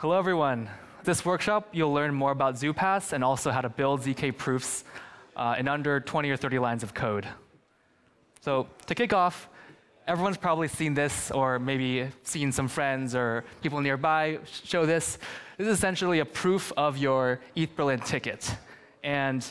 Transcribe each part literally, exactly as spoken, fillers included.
Hello, everyone. This workshop, you'll learn more about ZooPass and also how to build Z K proofs uh, in under twenty or thirty lines of code. So to kick off, everyone's probably seen this or maybe seen some friends or people nearby show this. This is essentially a proof of your E T H Berlin ticket. And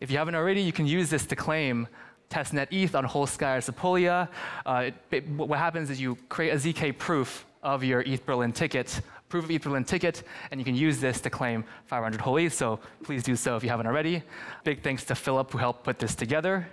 if you haven't already, you can use this to claim testnet E T H on Holsky or Sepolia. Uh, it, it, what happens is you create a Z K proof of your E T H Berlin ticket, proof of E T H Berlin ticket, and you can use this to claim five hundred whole E T H, so please do so if you haven't already. Big thanks to Philip, who helped put this together.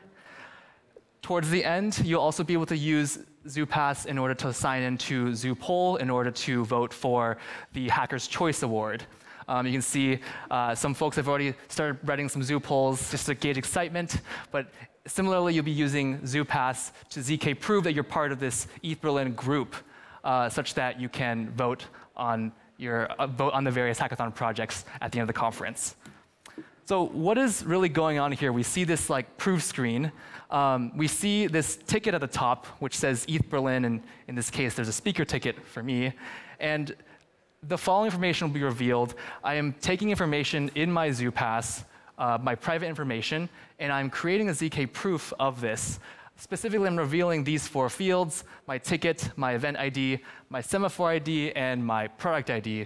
Towards the end, you'll also be able to use ZooPass in order to sign into ZooPoll in order to vote for the Hacker's Choice Award. Um, you can see uh, some folks have already started writing some Zoo polls just to gauge excitement. But similarly, you'll be using ZooPass to Z K prove that you're part of this E T H Berlin group, uh, such that you can vote on your uh, vote on the various hackathon projects at the end of the conference. So what is really going on here? We see this like proof screen. Um, we see this ticket at the top, which says E T H Berlin, and in this case, there's a speaker ticket for me, and the following information will be revealed. I am taking information in my ZooPass, uh, my private information, and I'm creating a Z K proof of this. Specifically, I'm revealing these four fields: my ticket, my event I D, my semaphore I D, and my product I D.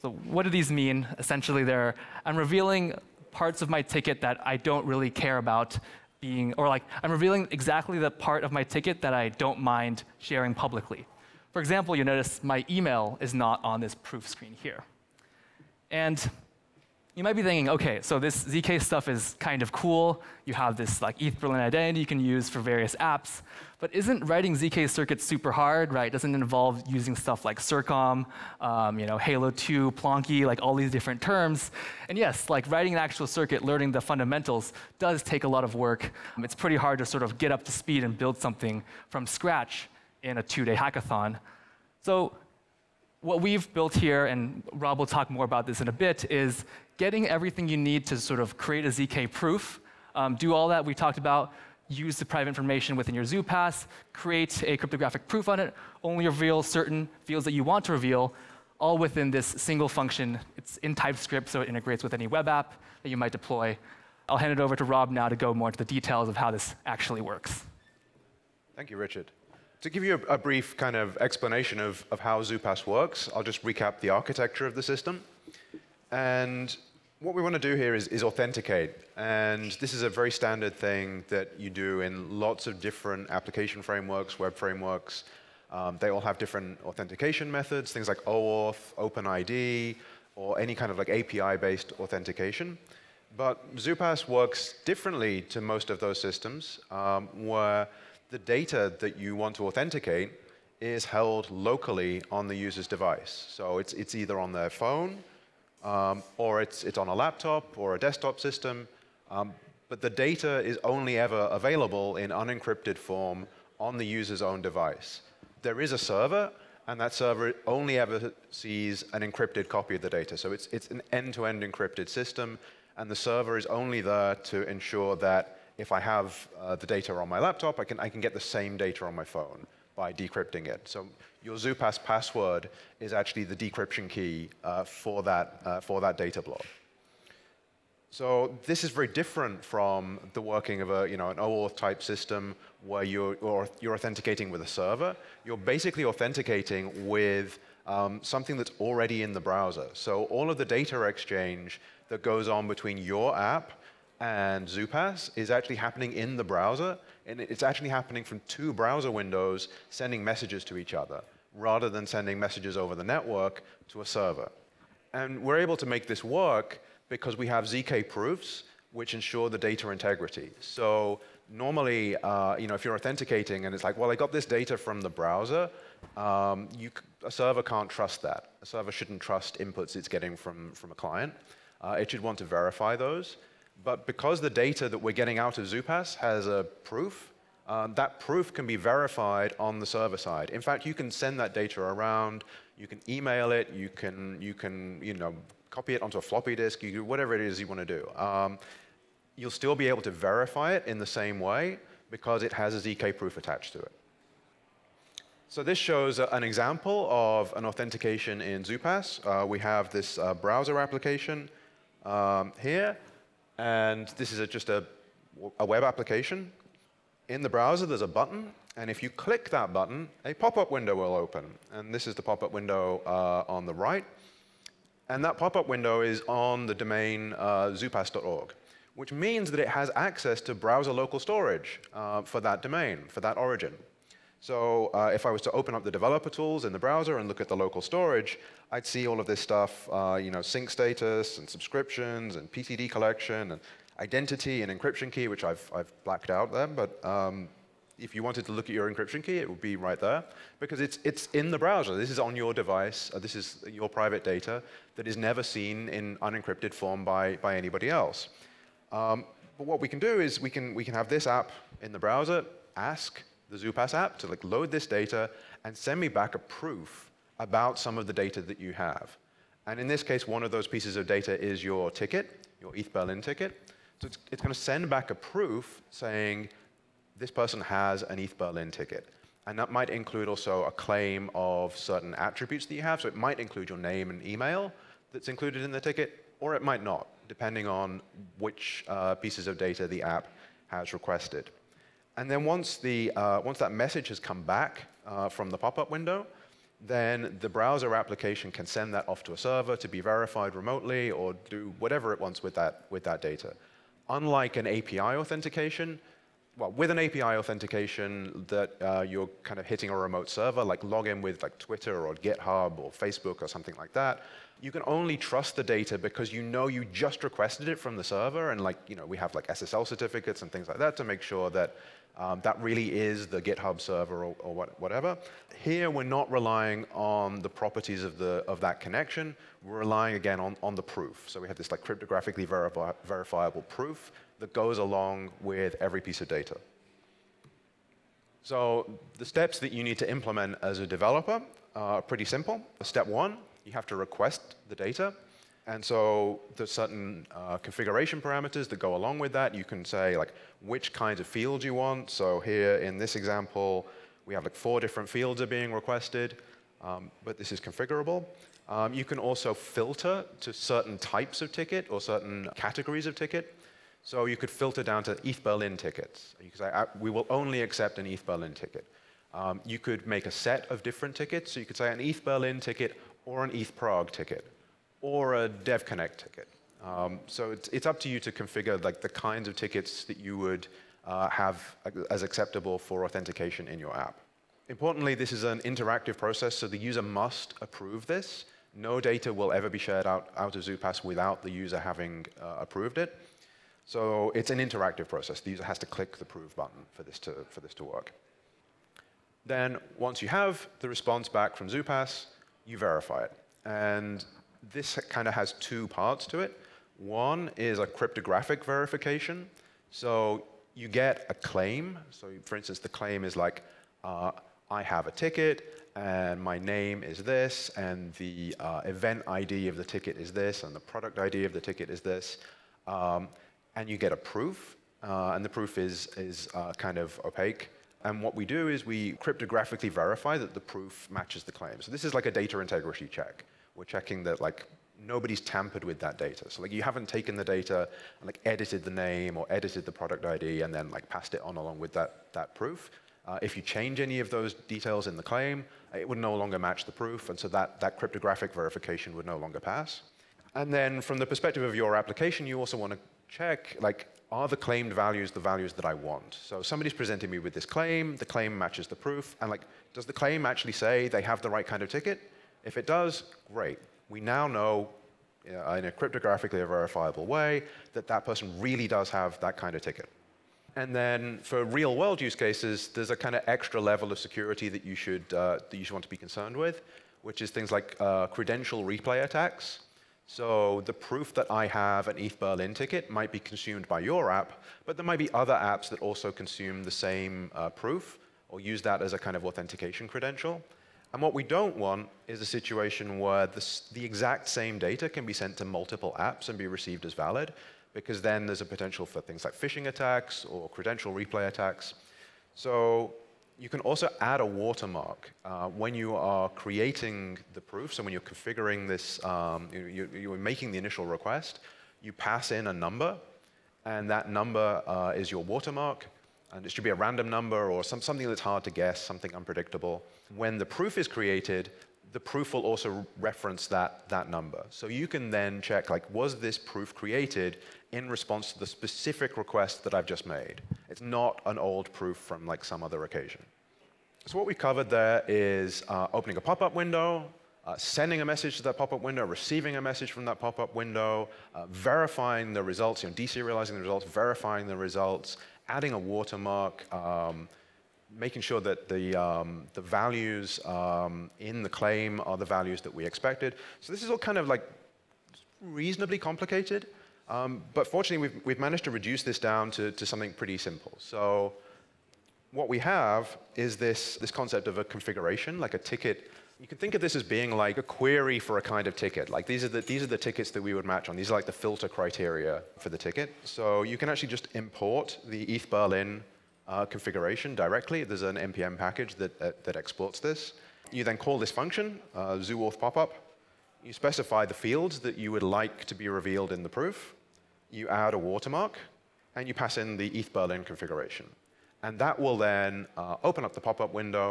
So what do these mean? Essentially, they're, I'm revealing parts of my ticket that I don't really care about being, or like I'm revealing exactly the part of my ticket that I don't mind sharing publicly. For example, you notice my email is not on this proof screen here. And you might be thinking, OK, so this Z K stuff is kind of cool. You have this like E T H Berlin identity you can use for various apps. But isn't writing Z K circuits super hard, right? Doesn't involve using stuff like Circom, um, you know, Halo two, Plonky, like all these different terms. And yes, like writing an actual circuit, learning the fundamentals does take a lot of work. It's pretty hard to sort of get up to speed and build something from scratch in a two-day hackathon. So what we've built here, and Rob will talk more about this in a bit, is getting everything you need to sort of create a Z K proof, um, do all that we talked about, use the private information within your ZooPass, create a cryptographic proof on it, only reveal certain fields that you want to reveal, all within this single function. It's in TypeScript, so it integrates with any web app that you might deploy. I'll hand it over to Rob now to go more into the details of how this actually works. Thank you, Richard. To give you a, a brief kind of explanation of, of how ZooPass works, I'll just recap the architecture of the system. And what we want to do here is, is authenticate. And this is a very standard thing that you do in lots of different application frameworks, web frameworks. Um, they all have different authentication methods, things like OAuth, OpenID, or any kind of like A P I-based authentication. But ZooPass works differently to most of those systems, um, where the data that you want to authenticate is held locally on the user's device. So it's, it's either on their phone, um, or it's, it's on a laptop or a desktop system. Um, but the data is only ever available in unencrypted form on the user's own device. There is a server, and that server only ever sees an encrypted copy of the data. So it's, it's an end-to-end encrypted system, and the server is only there to ensure that if I have uh, the data on my laptop, I can, I can get the same data on my phone by decrypting it. So your ZooPass password is actually the decryption key uh, for, that, uh, for that data block. So this is very different from the working of a, you know, an OAuth type system where you're, or you're authenticating with a server. You're basically authenticating with um, something that's already in the browser. So all of the data exchange that goes on between your app and ZooPass is actually happening in the browser, and it's actually happening from two browser windows sending messages to each other, rather than sending messages over the network to a server. And we're able to make this work because we have Z K proofs, which ensure the data integrity. So normally, uh, you know, if you're authenticating and it's like, well, I got this data from the browser, um, you, a server can't trust that. A server shouldn't trust inputs it's getting from, from a client. Uh, it should want to verify those. But because the data that we're getting out of ZooPass has a proof, um, that proof can be verified on the server side. In fact, you can send that data around. You can email it. You can, you can you know, copy it onto a floppy disk. You do whatever it is you want to do. Um, you'll still be able to verify it in the same way because it has a Z K proof attached to it. So this shows an example of an authentication in ZooPass. Uh, we have this uh, browser application um, here. And this is a, just a, a web application. In the browser, there's a button. And if you click that button, a pop-up window will open. And this is the pop-up window uh, on the right. And that pop-up window is on the domain uh, zoopass dot org, which means that it has access to browser local storage uh, for that domain, for that origin. So uh, if I was to open up the developer tools in the browser and look at the local storage, I'd see all of this stuff, uh, you know, sync status and subscriptions and P C D collection and identity and encryption key, which I've, I've blacked out there. But um, if you wanted to look at your encryption key, it would be right there, because it's, it's in the browser. This is on your device. Uh, this is your private data that is never seen in unencrypted form by, by anybody else. Um, but what we can do is we can, we can have this app in the browser ask the ZooPass app to like load this data and send me back a proof about some of the data that you have. And in this case, one of those pieces of data is your ticket, your E T H Berlin ticket. So it's, it's going to send back a proof saying, this person has an E T H Berlin ticket. And that might include also a claim of certain attributes that you have. So it might include your name and email that's included in the ticket, or it might not, depending on which uh, pieces of data the app has requested. And then once, the, uh, once that message has come back uh, from the pop-up window, then the browser application can send that off to a server to be verified remotely or do whatever it wants with that, with that data. Unlike an A P I authentication, well, with an A P I authentication that uh, you're kind of hitting a remote server, like log in with like Twitter or GitHub or Facebook or something like that, you can only trust the data because you know you just requested it from the server, and like, you know, we have like S S L certificates and things like that to make sure that Um, that really is the GitHub server or, or what, whatever. Here, we're not relying on the properties of, the, of that connection. We're relying, again, on, on the proof. So we have this like cryptographically verifi verifiable proof that goes along with every piece of data. So the steps that you need to implement as a developer are pretty simple. Step one, you have to request the data. And so there's certain uh, configuration parameters that go along with that. You can say like which kinds of fields you want. So here in this example, we have like four different fields are being requested, um, but this is configurable. Um, you can also filter to certain types of ticket or certain categories of ticket. So you could filter down to E T H Berlin tickets. You could say, we will only accept an E T H Berlin ticket. Um, you could make a set of different tickets. So you could say an E T H Berlin ticket or an E T H Prague ticket, or a DevConnect ticket. Um, so it's, it's up to you to configure like the kinds of tickets that you would uh, have as acceptable for authentication in your app. Importantly, this is an interactive process, so the user must approve this. No data will ever be shared out, out of ZooPass without the user having uh, approved it. So it's an interactive process. The user has to click the approve button for this to, for this to work. Then once you have the response back from ZooPass, you verify it. And this kind of has two parts to it. One is a cryptographic verification. So you get a claim. So for instance, the claim is like, uh, I have a ticket, and my name is this, and the uh, event I D of the ticket is this, and the product I D of the ticket is this. Um, and you get a proof. Uh, and the proof is, is uh, kind of opaque. And what we do is we cryptographically verify that the proof matches the claim. So this is like a data integrity check. We're checking that like nobody's tampered with that data. So like you haven't taken the data and like edited the name or edited the product I D and then like passed it on along with that, that proof. Uh, if you change any of those details in the claim, it would no longer match the proof, and so that, that cryptographic verification would no longer pass. And then from the perspective of your application, you also want to check like, are the claimed values the values that I want? So somebody's presenting me with this claim, the claim matches the proof, and like, does the claim actually say they have the right kind of ticket? If it does, great. We now know uh, in a cryptographically verifiable way that that person really does have that kind of ticket. And then for real-world use cases, there's a kind of extra level of security that you should, uh, that you should want to be concerned with, which is things like uh, credential replay attacks. So the proof that I have an E T H Berlin ticket might be consumed by your app, but there might be other apps that also consume the same uh, proof or use that as a kind of authentication credential. And what we don't want is a situation where this, the exact same data can be sent to multiple apps and be received as valid, because then there's a potential for things like phishing attacks or credential replay attacks. So you can also add a watermark uh, when you are creating the proof. So when you're configuring this, um, you, you're making the initial request, you pass in a number, and that number uh, is your watermark. And it should be a random number or some, something that's hard to guess, something unpredictable. When the proof is created, the proof will also reference that, that number. So you can then check, like, was this proof created in response to the specific request that I've just made? It's not an old proof from, like, some other occasion. So what we covered there is uh, opening a pop-up window, uh, sending a message to that pop-up window, receiving a message from that pop-up window, uh, verifying the results, you know, deserializing the results, verifying the results, adding a watermark, um, making sure that the, um, the values um, in the claim are the values that we expected. So this is all kind of like reasonably complicated, um, but fortunately we've, we've managed to reduce this down to, to something pretty simple. So what we have is this, this concept of a configuration, like a ticket. You can think of this as being like a query for a kind of ticket. Like these are the, these are the tickets that we would match on. These are like the filter criteria for the ticket. So you can actually just import the E T H Berlin Uh, configuration directly. There's an N P M package that, uh, that exports this. You then call this function, uh, ZooAuth popup. You specify the fields that you would like to be revealed in the proof. You add a watermark, and you pass in the E T H Berlin configuration. And that will then uh, open up the pop-up window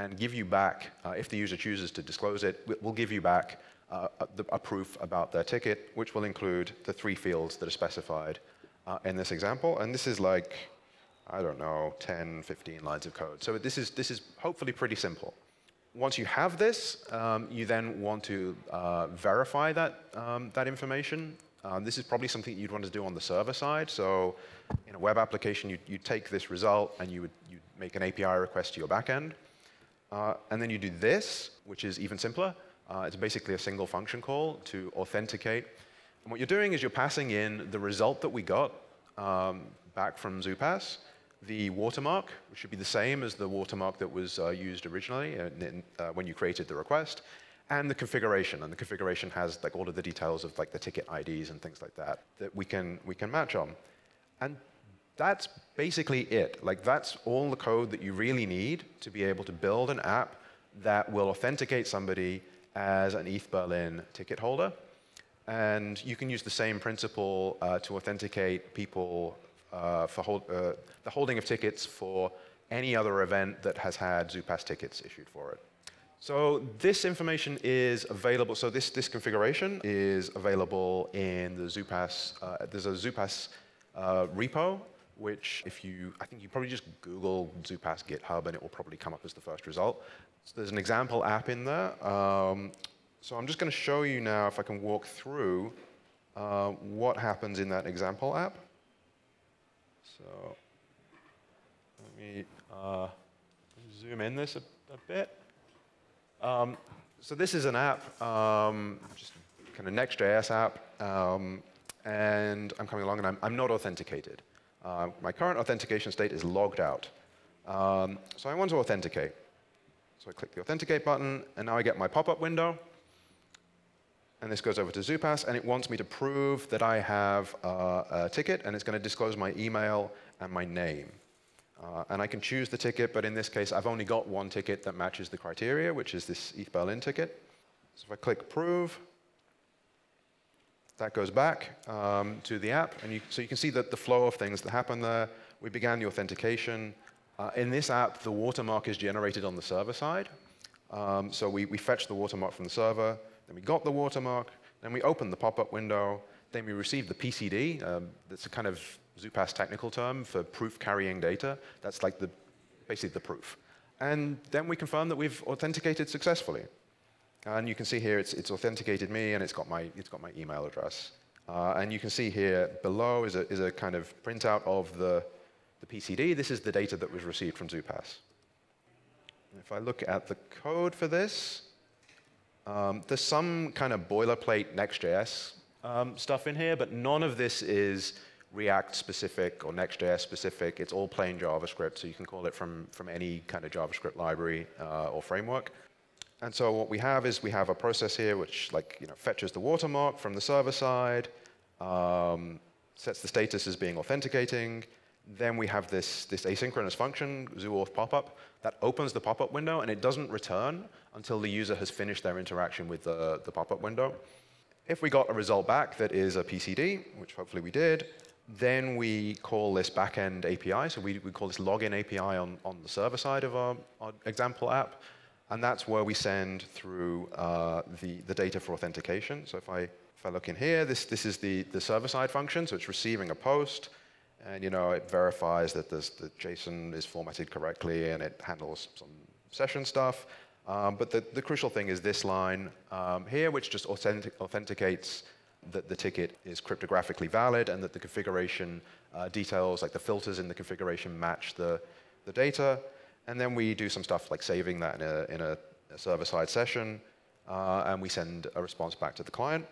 and give you back, uh, if the user chooses to disclose it, we'll give you back uh, a, a proof about their ticket, which will include the three fields that are specified uh, in this example. And this is like, I don't know, ten, fifteen lines of code. So this is, this is hopefully pretty simple. Once you have this, um, you then want to uh, verify that, um, that information. Um, this is probably something you'd want to do on the server side. So in a web application, you'd, you'd take this result, and you would you'd make an A P I request to your backend. Uh, and then you do this, which is even simpler. Uh, it's basically a single function call to authenticate. And what you're doing is you're passing in the result that we got um, back from ZooPass, the watermark, which should be the same as the watermark that was uh, used originally in, uh, when you created the request, and the configuration. And the configuration has like all of the details of like the ticket I Ds and things like that that we can we can match on. And that's basically it. Like that's all the code that you really need to be able to build an app that will authenticate somebody as an E T H Berlin ticket holder. And you can use the same principle uh, to authenticate people Uh, for hold, uh, the holding of tickets for any other event that has had ZooPass tickets issued for it. So this information is available. So this, this configuration is available in the ZooPass. Uh, there's a ZooPass uh, repo, which if you, I think you probably just Google ZooPass GitHub, and it will probably come up as the first result. So there's an example app in there. Um, so I'm just going to show you now, if I can walk through uh, what happens in that example app. So let me uh, zoom in this a, a bit. Um, so this is an app, um, just kind of Next.js app, um, and I'm coming along, and I'm, I'm not authenticated. Uh, my current authentication state is logged out. Um, so I want to authenticate. So I click the Authenticate button, and now I get my pop-up window. And this goes over to ZooPass, and it wants me to prove that I have uh, a ticket, and it's going to disclose my email and my name. Uh, and I can choose the ticket, but in this case, I've only got one ticket that matches the criteria, which is this E T H Berlin ticket. So if I click Prove, that goes back um, to the app. And you, so you can see that the flow of things that happen there. We began the authentication. Uh, in this app, the watermark is generated on the server side. Um, so we, we fetch the watermark from the server. Then we got the watermark, then we opened the pop-up window, then we received the P C D. Um, that's a kind of ZooPass technical term for proof-carrying data. That's like the, basically the proof. And then we confirm that we've authenticated successfully. And you can see here it's, it's authenticated me, and it's got my, it's got my email address. Uh, and you can see here below is a, is a kind of printout of the, the P C D. This is the data that was received from ZooPass. And if I look at the code for this, Um, there's some kind of boilerplate Next.js um, stuff in here, but none of this is React-specific or Next.js-specific. It's all plain JavaScript, so you can call it from, from any kind of JavaScript library uh, or framework. And so what we have is we have a process here which like, you know, fetches the watermark from the server side, um, sets the status as being authenticating, then we have this, this asynchronous function, zooauth popup, that opens the pop-up window, and it doesn't return until the user has finished their interaction with the, the pop-up window. If we got a result back that is a P C D, which hopefully we did, then we call this backend A P I. So we, we call this login A P I on, on the server side of our, our example app. And that's where we send through uh, the, the data for authentication. So if I, if I look in here, this, this is the, the server side function. So it's receiving a post. And you know, it verifies that this, the JSON is formatted correctly, and it handles some session stuff. Um, but the, the crucial thing is this line um, here, which just authentic, authenticates that the ticket is cryptographically valid and that the configuration uh, details, like the filters in the configuration, match the, the data. And then we do some stuff like saving that in a, in a, a server-side session, uh, and we send a response back to the client.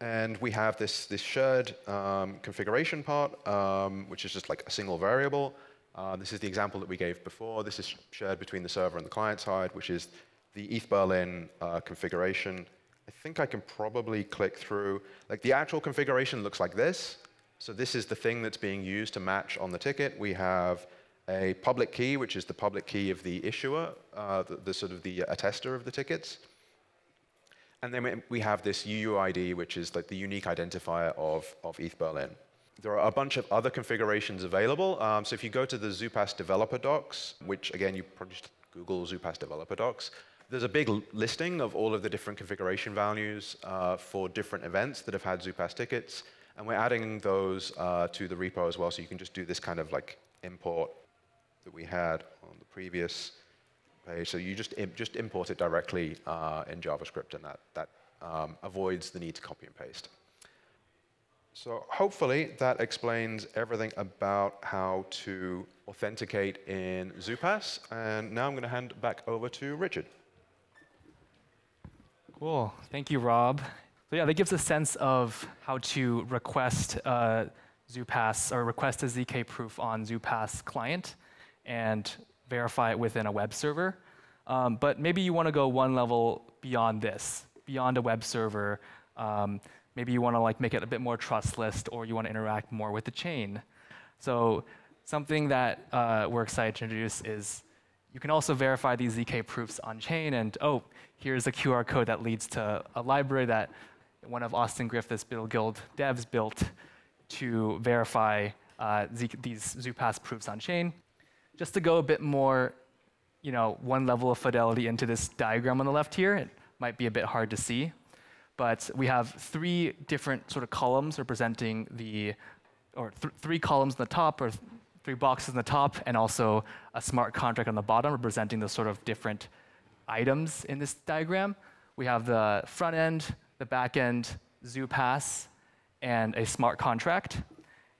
And we have this, this shared um, configuration part, um, which is just like a single variable. Uh, this is the example that we gave before. This is shared between the server and the client side, which is the E T H Berlin uh, configuration. I think I can probably click through. Like, the actual configuration looks like this. So this is the thing that's being used to match on the ticket. We have a public key, which is the public key of the issuer, uh, the, the sort of the attester of the tickets. And then we have this U U I D, which is like the unique identifier of, of E T H Berlin. There are a bunch of other configurations available. Um, so if you go to the Zupass developer docs, which again, you probably just Google Zupass developer docs, there's a big listing of all of the different configuration values uh, for different events that have had Zupass tickets. And we're adding those uh, to the repo as well. So you can just do this kind of like import that we had on the previous page. So you just, imp just import it directly uh, in JavaScript, and that, that um, avoids the need to copy and paste. So hopefully that explains everything about how to authenticate in Zupass. And now I'm going to hand back over to Richard. Cool. Thank you, Rob. So yeah, that gives a sense of how to request uh, Zupass, or request a Z K proof on Zupass client and verify it within a web server. Um, but maybe you want to go one level beyond this, beyond a web server. Um, maybe you want to like make it a bit more trustless, or you want to interact more with the chain. So something that uh, we're excited to introduce is you can also verify these Z K proofs on chain. And oh, here's a Q R code that leads to a library that one of Austin Griffith's Build Guild devs built to verify uh, these Zupass proofs on chain. Just to go a bit more, you know, one level of fidelity into this diagram on the left here, it might be a bit hard to see, but we have three different sort of columns representing the, or th three columns on the top, or th three boxes on the top, and also a smart contract on the bottom representing the sort of different items in this diagram. We have the front end, the back end, Zupass, and a smart contract.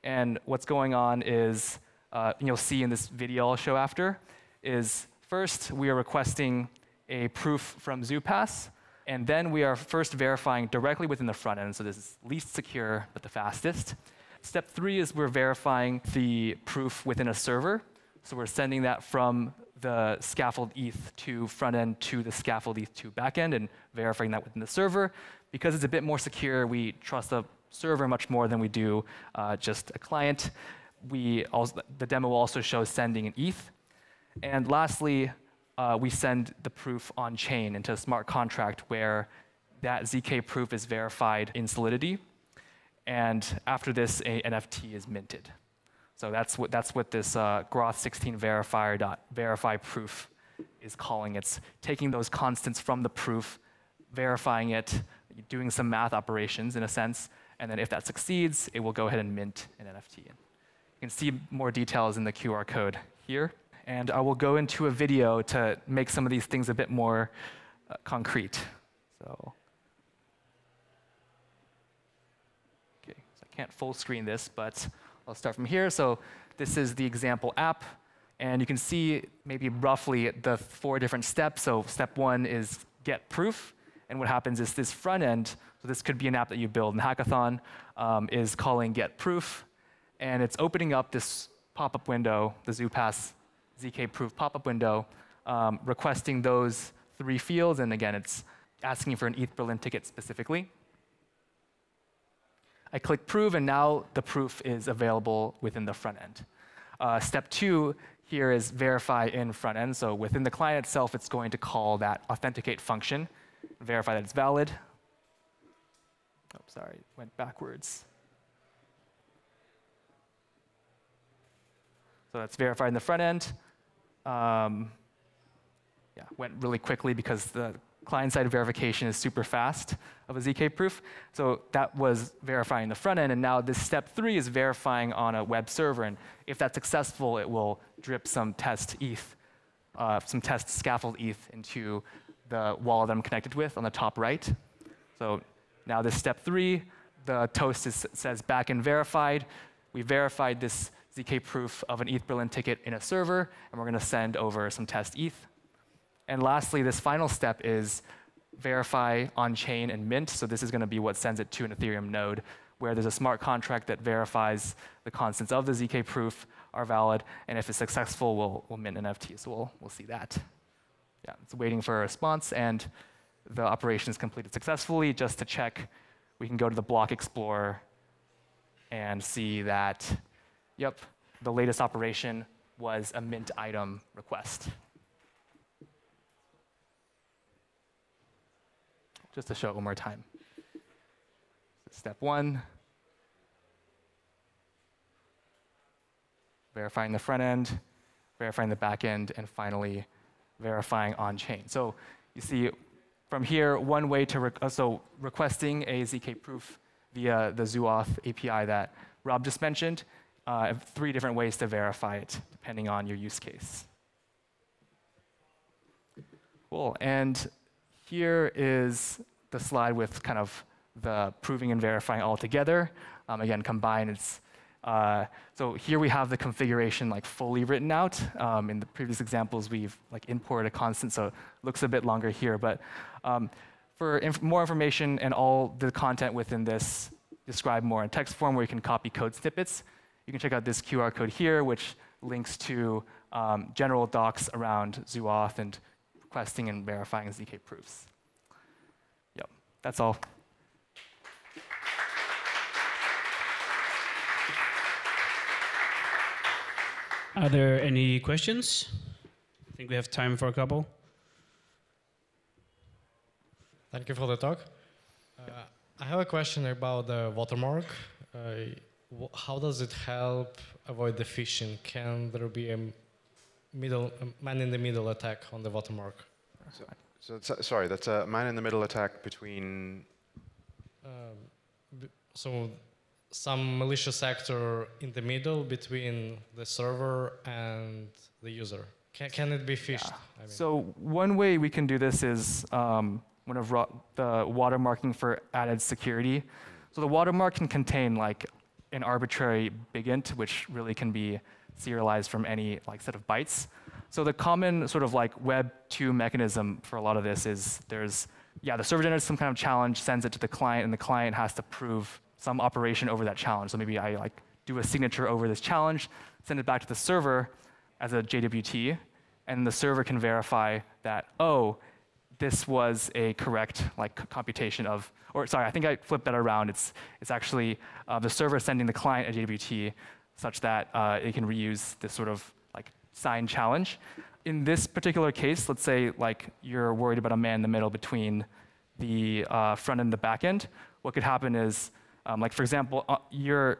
And what's going on is, Uh, and you'll see in this video I'll show after, is first we are requesting a proof from Zupass, and then we are first verifying directly within the front end, so this is least secure but the fastest. Step three is we're verifying the proof within a server, so we're sending that from the scaffold E T H to front end to the scaffold E T H to back end and verifying that within the server. Because it's a bit more secure, we trust the server much more than we do uh, just a client. We also, the demo will also show sending an E T H. And lastly, uh, we send the proof on chain into a smart contract where that Z K proof is verified in Solidity. And after this, an N F T is minted. So that's what, that's what this uh, Groth sixteen verifier.verifyProof is calling. It's taking those constants from the proof, verifying it, doing some math operations in a sense. And then if that succeeds, it will go ahead and mint an N F T. You can see more details in the Q R code here. And I will go into a video to make some of these things a bit more uh, concrete. So, okay, so I can't full screen this, but I'll start from here. So this is the example app. And you can see maybe roughly the four different steps. So step one is get proof. And what happens is this front end, so this could be an app that you build in hackathon, um, is calling get proof. And it's opening up this pop-up window, the Zupass Z K proof pop-up window, um, requesting those three fields. And again, it's asking for an E T H Berlin ticket specifically. I click prove, and now the proof is available within the front end. Uh, step two here is verify in front end. So within the client itself, it's going to call that authenticate function, verify that it's valid. Oh, sorry, went backwards. So that's verified in the front end. Um, yeah, went really quickly because the client-side verification is super fast of a Z K proof. So that was verifying the front end, and now this step three is verifying on a web server. And if that's successful, it will drip some test E T H, uh, some test scaffold E T H into the wallet that I'm connected with on the top right. So now this step three, the toast is, says backend verified. We verified this Z K proof of an E T H Berlin ticket in a server, and we're going to send over some test E T H. And lastly, this final step is verify on-chain and mint. So this is going to be what sends it to an Ethereum node, where there's a smart contract that verifies the constants of the Z K proof are valid, and if it's successful, we'll, we'll mint an N F T. So we'll, we'll see that. Yeah, it's waiting for a response, and the operation is completed successfully. Just to check, we can go to the block explorer and see that, yep, the latest operation was a mint item request. Just to show it one more time. Step one, verifying the front end, verifying the back end, and finally verifying on chain. So you see from here, one way to re so requesting a Z K proof via the zooauth A P I that Rob just mentioned. Uh, three different ways to verify it, depending on your use case. Cool. And here is the slide with kind of the proving and verifying all together. Um, again, combined. It's, uh, so here we have the configuration like fully written out. Um, in the previous examples, we've like imported a constant, so it looks a bit longer here. But um, for inf more information and all the content within this, described more in text form, where you can copy code snippets. You can check out this Q R code here, which links to um, general docs around zooauth and requesting and verifying Z K proofs. Yep, that's all. Are there any questions? I think we have time for a couple. Thank you for the talk. Uh, yep. I have a question about the watermark. Uh, How does it help avoid the phishing? Can there be a middle a man-in-the-middle attack on the watermark? So, so sorry, that's a man-in-the-middle attack between. Um, so, some malicious actor in the middle between the server and the user. Can, can it be phished? Yeah. I mean. So one way we can do this is um, one of the watermarking for added security. So the watermark can contain like an arbitrary bigint, which really can be serialized from any like set of bytes. So the common sort of like web two mechanism for a lot of this is there's, yeah, the server generates some kind of challenge, sends it to the client, and the client has to prove some operation over that challenge. So maybe I like do a signature over this challenge, send it back to the server as a J W T, and the server can verify that, oh, this was a correct like computation of, or sorry, I think I flipped that around. It's, it's actually uh, the server sending the client a J W T such that uh, it can reuse this sort of like signed challenge. In this particular case, let's say like you're worried about a man in the middle between the uh, front end and the back end. What could happen is, um, like for example, uh, you're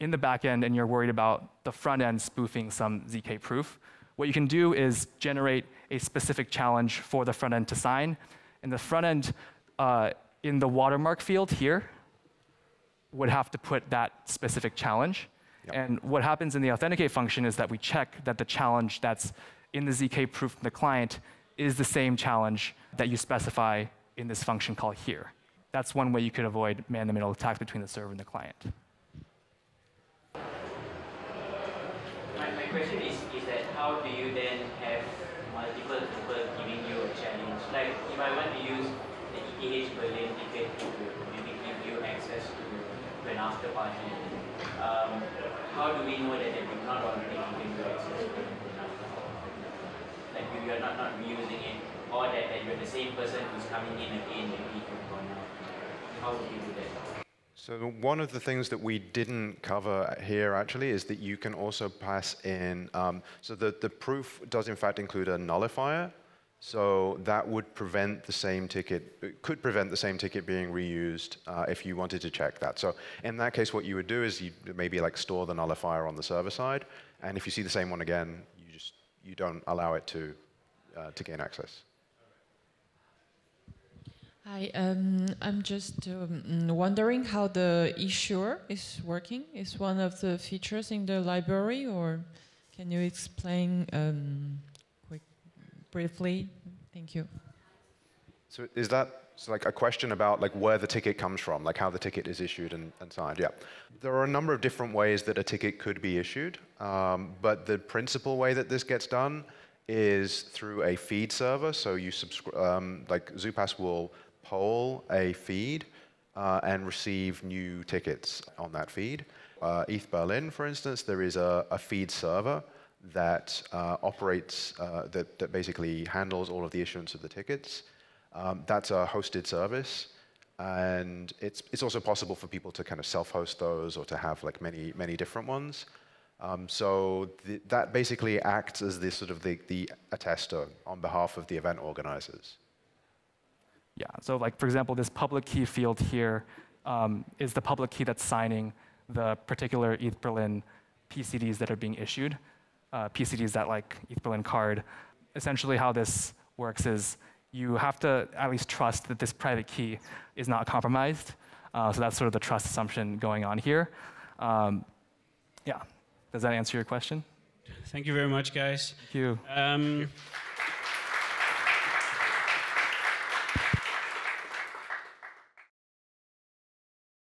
in the back end and you're worried about the front end spoofing some Z K proof. What you can do is generate a specific challenge for the front end to sign. And the front end uh, in the watermark field here would have to put that specific challenge. Yep. And what happens in the authenticate function is that we check that the challenge that's in the Z K proof from the client is the same challenge that you specify in this function call here. That's one way you could avoid man-in-the-middle attacks between the server and the client. My, my question is, is that how do you then have multiple people giving you a challenge? Like, if I want to use the E T H Berlin ticket to maybe give you access to an after party, um, how do we know that they are not already giving you access to an after party? Like, you are not, not reusing it, or that, that you are the same person who's coming in again, maybe you've gone out. How would you do that? So one of the things that we didn't cover here actually is that you can also pass in, um, so the, the proof does in fact include a nullifier. So that would prevent the same ticket, it could prevent the same ticket being reused uh, if you wanted to check that. So in that case, what you would do is you maybe like store the nullifier on the server side, and if you see the same one again, you just you don't allow it to uh, to gain access. Hi, um, I'm just um, wondering how the issuer is working. Is one of the features in the library, or can you explain? Um, Briefly, thank you. So is that so like a question about like where the ticket comes from, like how the ticket is issued and, and signed? Yeah. There are a number of different ways that a ticket could be issued, um, but the principal way that this gets done is through a feed server. So you subscribe, um, like Zupass will poll a feed uh, and receive new tickets on that feed. Uh, E T H Berlin, for instance, there is a, a feed server that uh, operates, uh, that, that basically handles all of the issuance of the tickets. Um, that's a hosted service, and it's, it's also possible for people to kind of self-host those or to have like many, many different ones. Um, so th that basically acts as this sort of the, the attester on behalf of the event organizers. Yeah, so like for example, this public key field here um, is the public key that's signing the particular E T H Berlin P C Ds that are being issued. Uh, P C Ds that like E T H Berlin card. Essentially how this works is you have to at least trust that this private key is not compromised. Uh, so that's sort of the trust assumption going on here. Um, yeah, does that answer your question? Thank you very much, guys. Thank you. Um, Thank you.